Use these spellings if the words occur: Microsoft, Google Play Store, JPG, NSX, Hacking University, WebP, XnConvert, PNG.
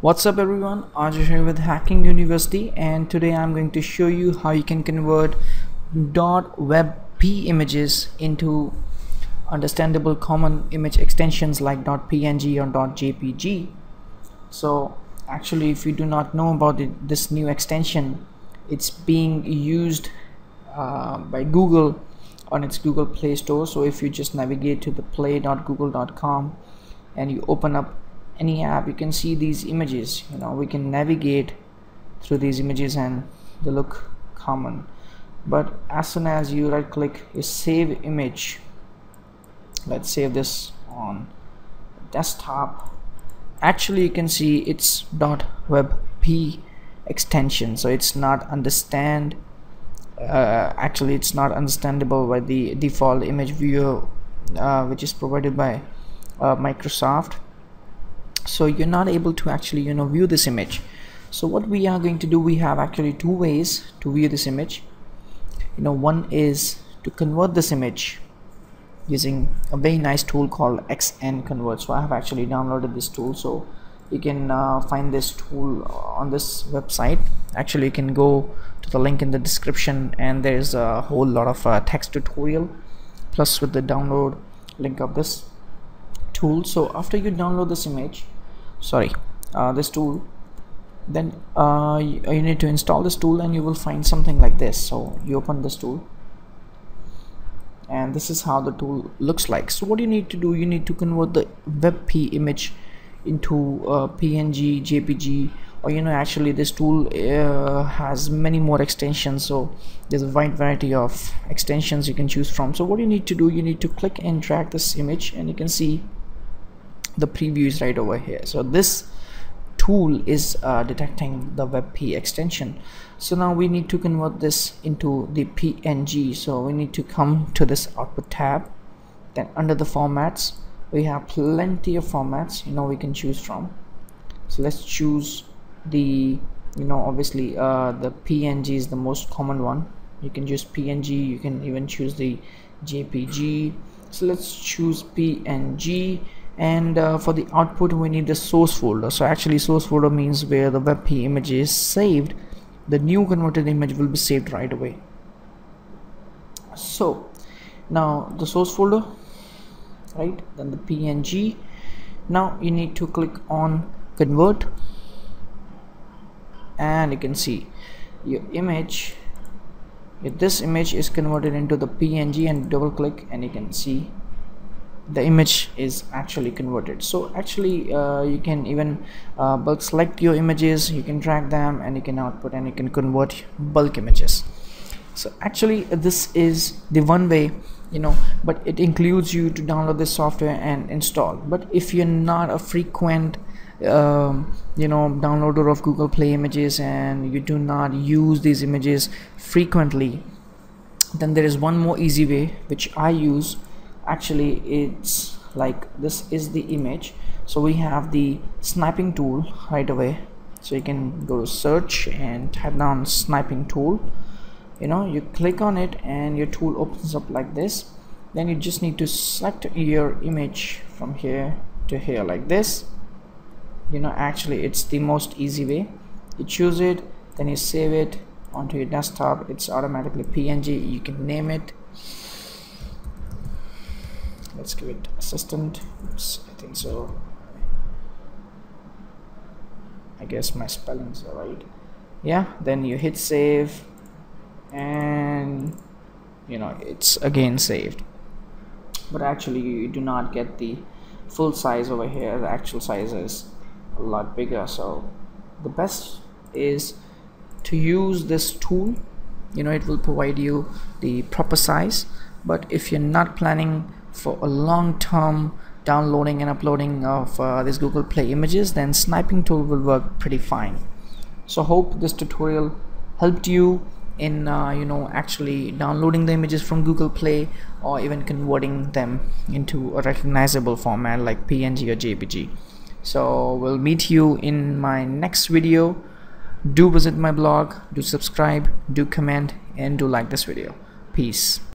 What's up everyone, Ajay here with Hacking University, and today I'm going to show you how you can convert .webp images into understandable common image extensions like .png or .jpg. So actually, if you do not know about it, this new extension, it's being used by Google on its Google Play Store. So if you just navigate to the play.google.com and you open up any app, you can see these images. You know, we can navigate through these images and they look common, but as soon as you right click, you save image. Let's save this on desktop. Actually, you can see it's .webp extension, so it's not understandable by the default image viewer, which is provided by Microsoft. So you're not able to actually, you know, view this image. So what we are going to do, we have actually two ways to view this image. You know, one is to convert this image using a very nice tool called XnConvert. So I have actually downloaded this tool, so you can find this tool on this website. Actually, you can go to the link in the description, and there's a whole lot of text tutorial plus with the download link of this tool. So after you download this image, this tool, then you need to install this tool, and you will find something like this. So you open this tool, and this is how the tool looks like. So what you need to do, you need to convert the WebP image into PNG, JPG, or, you know, actually this tool has many more extensions, so there's a wide variety of extensions you can choose from. So what you need to do, you need to click and drag this image, and you can see the preview is right over here. So this tool is detecting the WebP extension. So now we need to convert this into the PNG. So we need to come to this output tab, then under the formats, we have plenty of formats, you know, we can choose from. So let's choose the, you know, obviously the PNG is the most common one. You can choose PNG, you can even choose the JPG. So let's choose PNG. And for the output, we need the source folder. So actually, source folder means where the WebP image is saved. The new converted image will be saved right away. So now the source folder, right, then the PNG. Now you need to click on convert, and you can see your image. If this image is converted into the PNG, and double click, and you can see the image is actually converted. So actually you can even bulk select your images, you can drag them, and you can output, and you can convert bulk images. So actually this is the one way, you know, but it includes you to download this software and install. But if you're not a frequent you know, downloader of Google Play images, and you do not use these images frequently, then there is one more easy way which I use. Actually, it's like this is the image. So we have the sniping tool right away. So you can go to search and type down sniping tool. You know, you click on it, and your tool opens up like this. Then you just need to select your image from here to here like this. You know, actually it's the most easy way. You choose it, then you save it onto your desktop. It's automatically PNG. You can name it. Let's give it assistant. Oops, I think so. I guess my spellings are right. Yeah, then you hit save, and you know, it's again saved. But actually you do not get the full size over here. The actual size is a lot bigger. So the best is to use this tool. You know, it will provide you the proper size. But if you're not planning for a long term downloading and uploading of this Google Play images, then sniping tool will work pretty fine. So hope this tutorial helped you in you know, actually downloading the images from Google Play, or even converting them into a recognizable format like PNG or JPG. So we'll meet you in my next video. Do visit my blog, do subscribe, do comment, and do like this video. Peace.